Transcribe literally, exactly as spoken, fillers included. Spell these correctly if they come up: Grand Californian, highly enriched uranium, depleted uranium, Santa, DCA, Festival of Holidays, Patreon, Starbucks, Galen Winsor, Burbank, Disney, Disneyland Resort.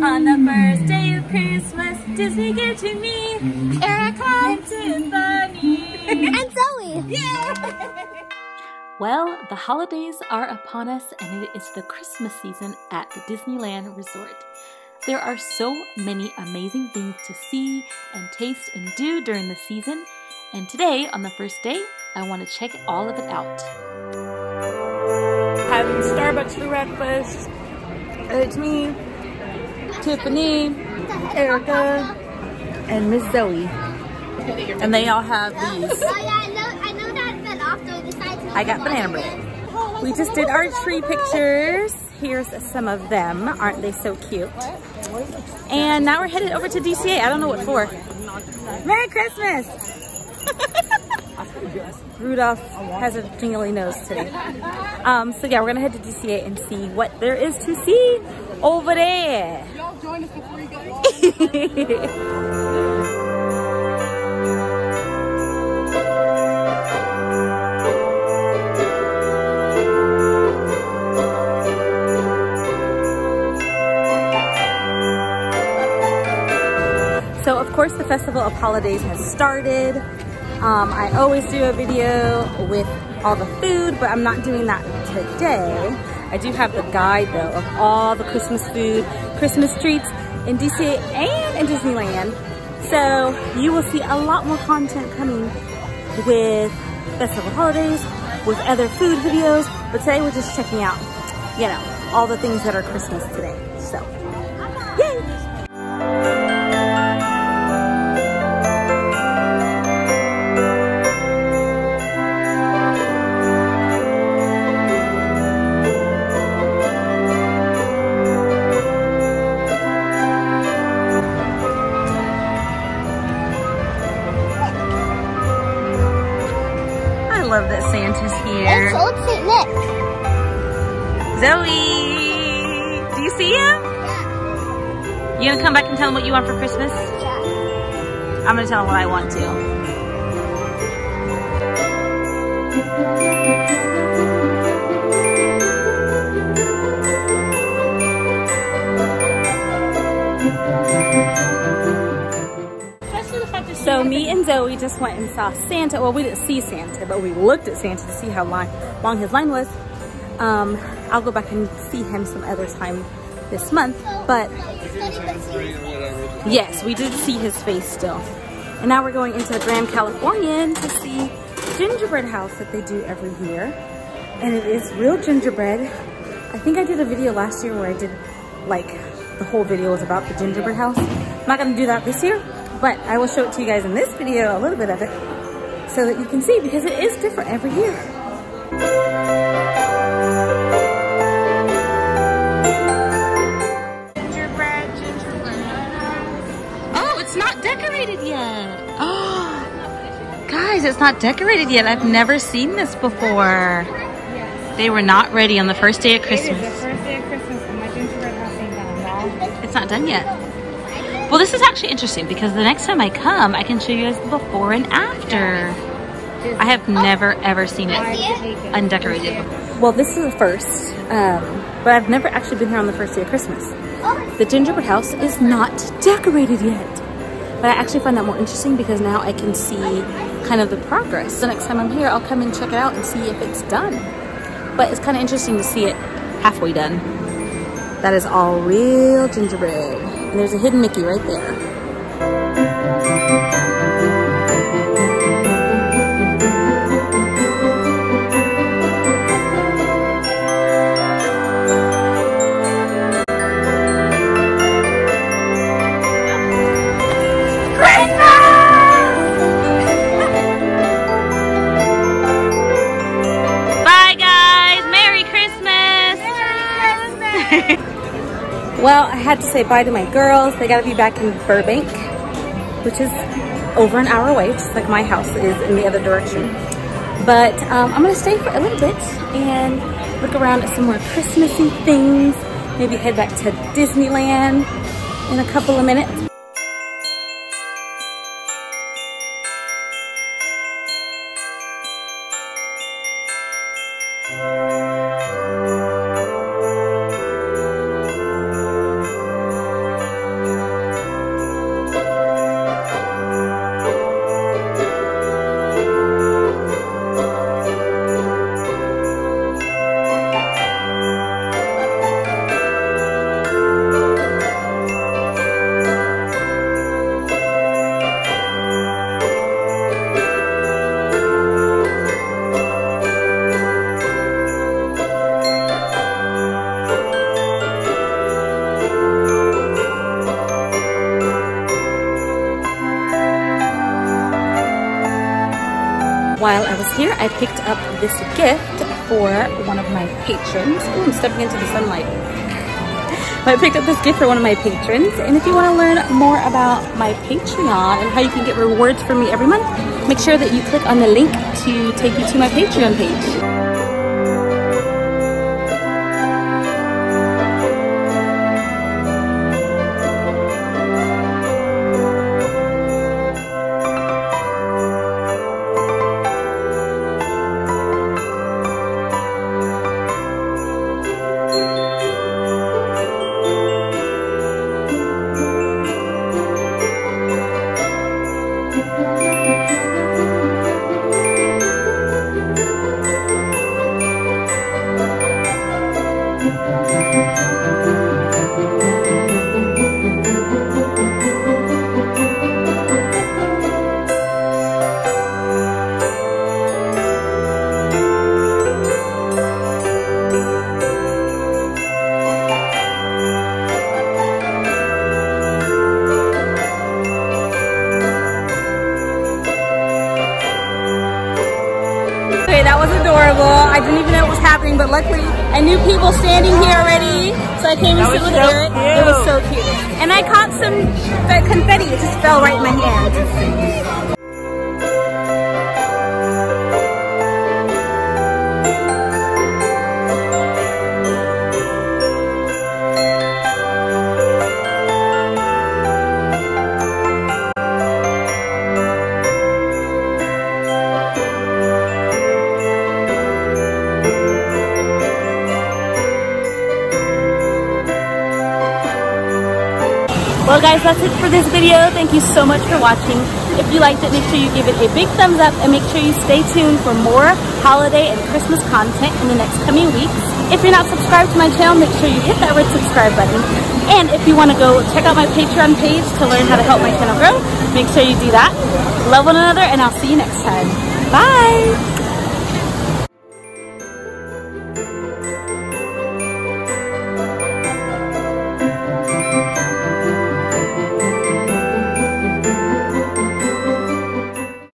On the first day of Christmas, Disney gave to me Erica and Tiffany and Zoe. Yeah. Well, the holidays are upon us, and it is the Christmas season at the Disneyland Resort. There are so many amazing things to see and taste and do during the season, and today, on the first day, I want to check all of it out. Having Starbucks for breakfast. It's me, Tiffany, Erica, and Miss Zoe. And they all have these. Oh yeah, I know, I know that fell off though. Besides, I got banana bread. We just did our tree pictures. Here's some of them. Aren't they so cute? And now we're headed over to D C A. I don't know what for. Merry Christmas! Rudolph has a jingly nose today. Um, so yeah, we're gonna head to D C A and see what there is to see over there. Y'all join us before you get lost. So of course the Festival of Holidays has started. Um, I always do a video with all the food, but I'm not doing that today. I do have the guide though of all the Christmas food, Christmas treats in D C A and in Disneyland. So you will see a lot more content coming with Festival of Holidays, with other food videos, but today we're just checking out, you know, all the things that are Christmas today, so yay! Love that Santa's here. It's old Saint Nick. Zoe, do you see him? Yeah. You gonna come back and tell him what you want for Christmas? Yeah. I'm gonna tell him what I want to. So me and Zoe just went and saw Santa. Well, we didn't see Santa, but we looked at Santa to see how long, long his line was. Um, I'll go back and see him some other time this month. But yes, we did see his face still. And now we're going into the Grand Californian to see gingerbread house that they do every year. And it is real gingerbread. I think I did a video last year where I did like the whole video was about the gingerbread house. I'm not gonna do that this year. But I will show it to you guys in this video, a little bit of it, so that you can see, because it is different every year. Gingerbread, gingerbread. Oh, it's not decorated yet. Oh, guys, it's not decorated yet. I've never seen this before. They were not ready on the first day of Christmas. It is the first day of Christmas, and my gingerbread house ain't done, y'all. It's not done yet. Well, this is actually interesting because the next time I come, I can show you guys the before and after. I have never, ever seen it undecorated before. Well, this is the first, um, but I've never actually been here on the first day of Christmas. The gingerbread house is not decorated yet, but I actually find that more interesting because now I can see kind of the progress. The next time I'm here, I'll come and check it out and see if it's done. But it's kind of interesting to see it halfway done. That is all real gingerbread. And there's a hidden Mickey right there. Christmas! Bye guys, Merry Christmas! Merry Christmas! Well, I had to say bye to my girls. They gotta be back in Burbank, which is over an hour away, just like my house is in the other direction. But um, I'm gonna stay for a little bit and look around at some more Christmassy things. Maybe head back to Disneyland in a couple of minutes. While I was here, I picked up this gift for one of my patrons. Ooh, I'm stepping into the sunlight. I picked up this gift for one of my patrons, and if you want to learn more about my Patreon and how you can get rewards from me every month, make sure that you click on the link to take you to my Patreon page. I didn't even know what was happening, but luckily I knew people standing here already, so I came and stood with Eric. It was so cute. And I caught some confetti. It just fell right in my hand. Well guys, that's it for this video. Thank you so much for watching. If you liked it, make sure you give it a big thumbs up and make sure you stay tuned for more holiday and Christmas content in the next coming weeks. If you're not subscribed to my channel, make sure you hit that red subscribe button. And if you want to go check out my Patreon page to learn how to help my channel grow, make sure you do that. Love one another, and I'll see you next time. Bye!